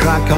Crack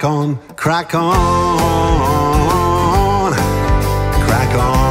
on, crack on, crack on.